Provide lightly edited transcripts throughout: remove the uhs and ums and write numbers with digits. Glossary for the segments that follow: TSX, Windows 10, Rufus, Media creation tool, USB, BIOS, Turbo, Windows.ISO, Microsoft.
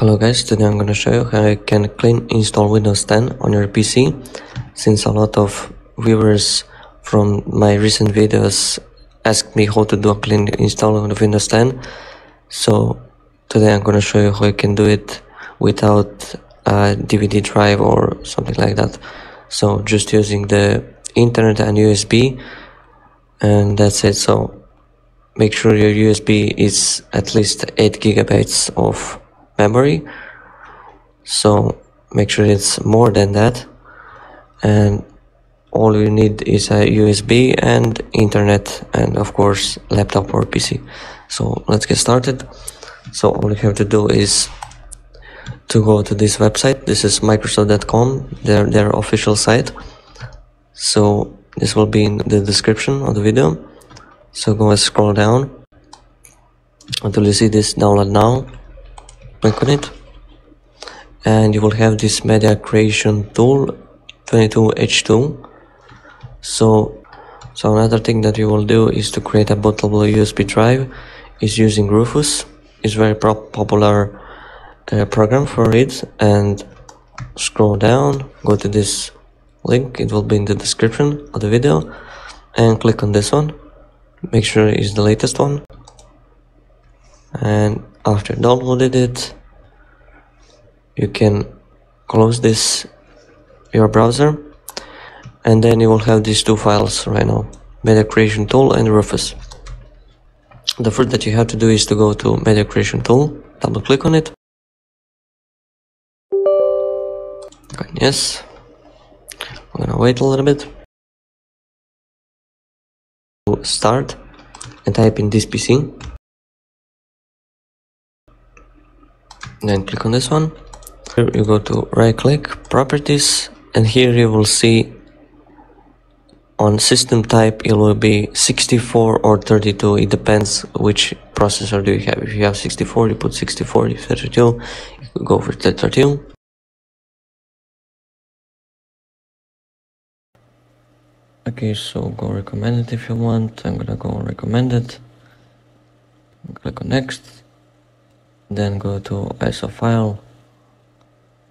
Hello guys, today I'm gonna show you how you can clean install Windows 10 on your PC, since a lot of viewers from my recent videos asked me how to do a clean install on Windows 10. So today I'm gonna show you how you can do it without a DVD drive or something like that. So just using the internet and USB, and that's it. So make sure your USB is at least 8 gigabytes of memory, so make sure it's more than that, and all you need is a USB and internet and of course laptop or PC. So let's get started. So all you have to do is to go to this website. This is Microsoft.com, their official site, so this will be in the description of the video. So go and scroll down until you see this download now. Click on it and you will have this Media Creation Tool 22H2. So another thing that you will do is to create a bootable USB drive is using Rufus. It's very popular program for it. And scroll down, go to this link, it will be in the description of the video, and click on this one. Make sure it's the latest one, and after downloaded it, you can close this your browser, and then you will have these two files right now, Media Creation Tool and Rufus. The first that you have to do is to go to Media Creation Tool, double click on it. And yes, I'm gonna wait a little bit. Start and type in this PC. Then click on this one. Here you go to right click, properties, and here you will see on system type it will be 64 or 32, it depends which processor do you have. If you have 64, you put 64, if 32, you could go for 32. Okay, so go recommended if you want. I'm gonna go recommended. Click on next. Then go to ISO file,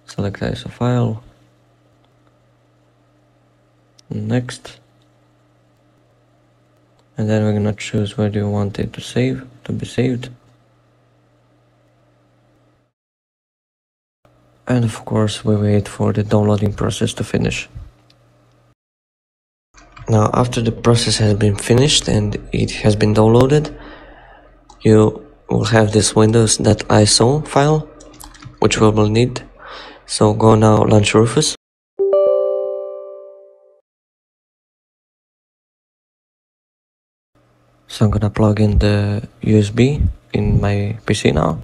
select ISO file, next, and then we're gonna choose where do you want it to be saved, and of course we wait for the downloading process to finish. Now after the process has been finished and it has been downloaded, you we'll have this Windows.ISO file, which we will need. So go now launch Rufus. So I'm gonna plug in the USB in my PC now.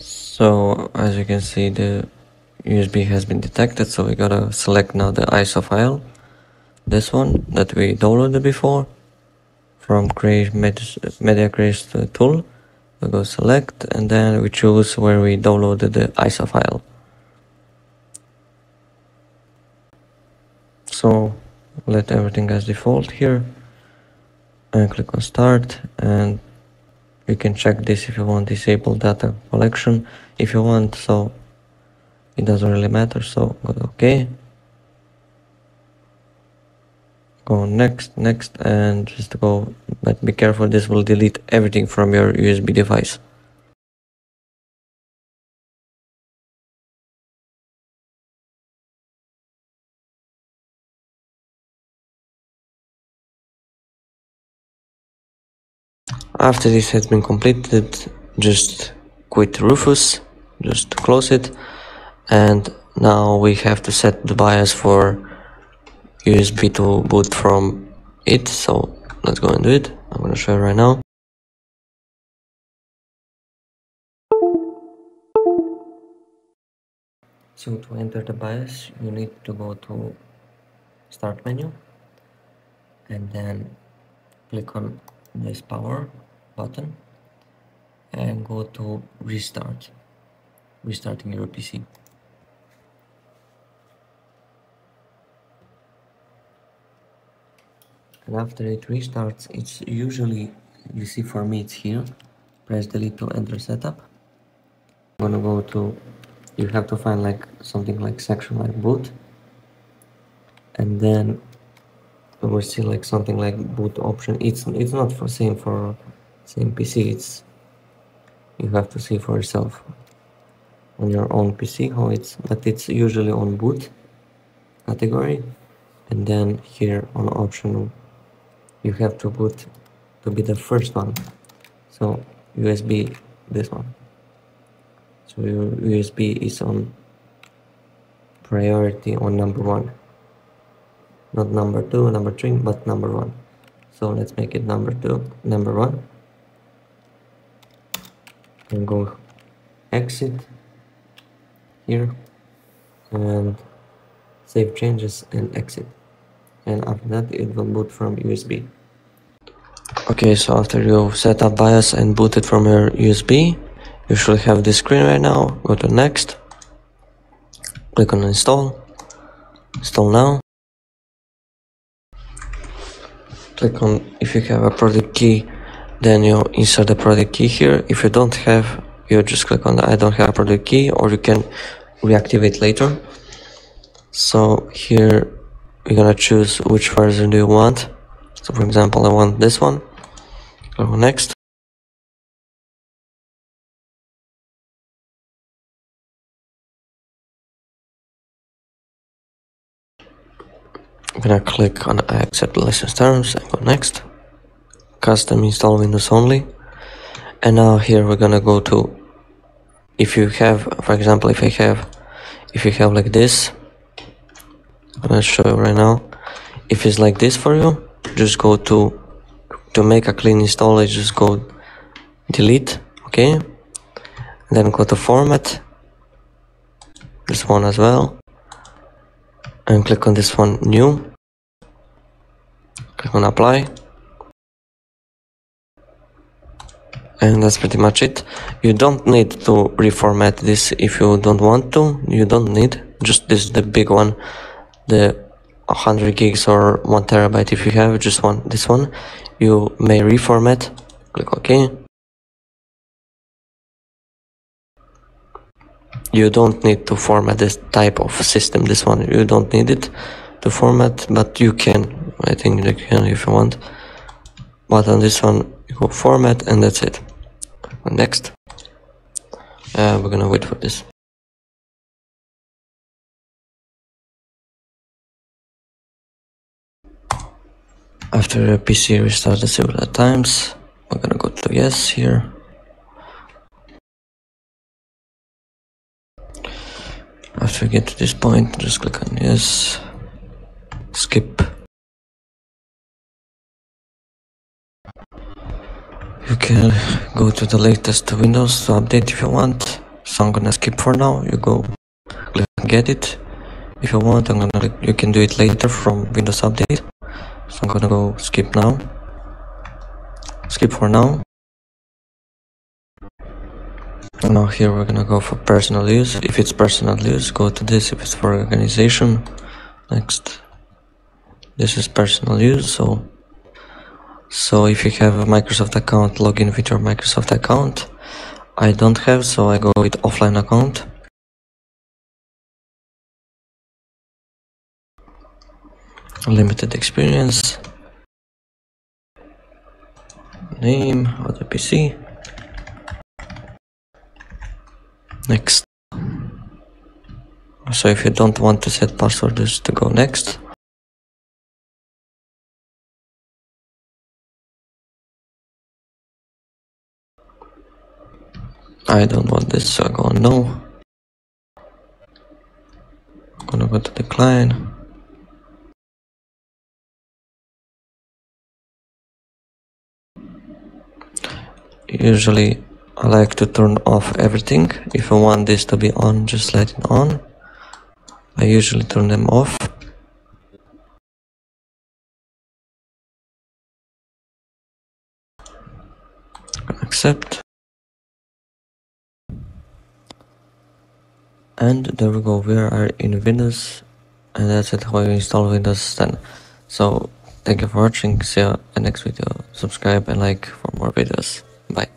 So as you can see, the USB has been detected, so we gotta select now the ISO file, this one that we downloaded before from Media Creation Tool. We go select and then we choose where we downloaded the ISO file. So let everything as default here and click on start, and you can check this if you want, disable data collection if you want, so it doesn't really matter. So go to OK, go next, and just go, but be careful, this will delete everything from your USB device. After this has been completed, just quit Rufus, just close it, and now we have to set the BIOS for USB to boot from it. So let's go and do it. I'm gonna show you right now. So to enter the BIOS, you need to go to Start menu and then click on this power button and go to restarting your PC. and after it restarts, it's usually, you see for me it's here, press delete to enter setup. I'm gonna go to, you have to find like something like section like boot, and then we'll see like something like boot option. It's not for same PC, it's, you have to see for yourself on your own PC how it's, but it's usually on boot category, and then here on optional you have to boot to be the first one, so USB this one, so your USB is on priority on number 1, not number 2, number 3, but number 1. So let's make it number 1, and go exit here and save changes and exit, and after that it will boot from USB. Okay, so after you set up BIOS and boot it from your USB, you should have this screen right now. Go to next, click on install, install now. Click on, if you have a product key, then you insert the product key here. If you don't have, you just click on the I don't have a product key, or you can reactivate later. So here you're gonna choose which version do you want. So for example, I want this one. Click on next. I'm gonna click on I accept license terms and go next. Custom install Windows only. And now here we're gonna go to, if you have, for example, if you have like this, I'm gonna show you right now. If it's like this for you, just go to make a clean install, just go delete, okay? And then go to format, this one as well, and click on this one, new, click on apply, and that's pretty much it. You don't need to reformat this if you don't want to, you don't need, just this is the big one, the 100 gigs or 1 terabyte. If you have just one, this one, you may reformat, click OK. You don't need to format this type of system, this one, you don't need it to format, but you can, I think you can if you want, but on this one you go format and that's it. Next, we're gonna wait for this. After the PC restarted several times, we're gonna go to yes here. After we get to this point, just click on yes, skip. You can go to the latest Windows to update if you want, so I'm gonna skip for now. You go click on get it. If you want, I'm gonna, you can do it later from Windows update, so I'm gonna go skip now, skip for now. And now here we're gonna go for personal use. If it's personal use, go to this. If it's for organization, next. This is personal use, so if you have a Microsoft account, log in with your Microsoft account. I don't have, so I go with offline account. Limited experience. Name of the PC. Next. So if you don't want to set password, just to go next. I don't want this, so I go on no. I'm gonna go to decline. Usually I like to turn off everything. If you want this to be on, just let it on. I usually turn them off. Accept. And there we go, we are in Windows, and that's it, how you install Windows 10. So Thank you for watching. See you in the next video. Subscribe and like for more videos. Bye.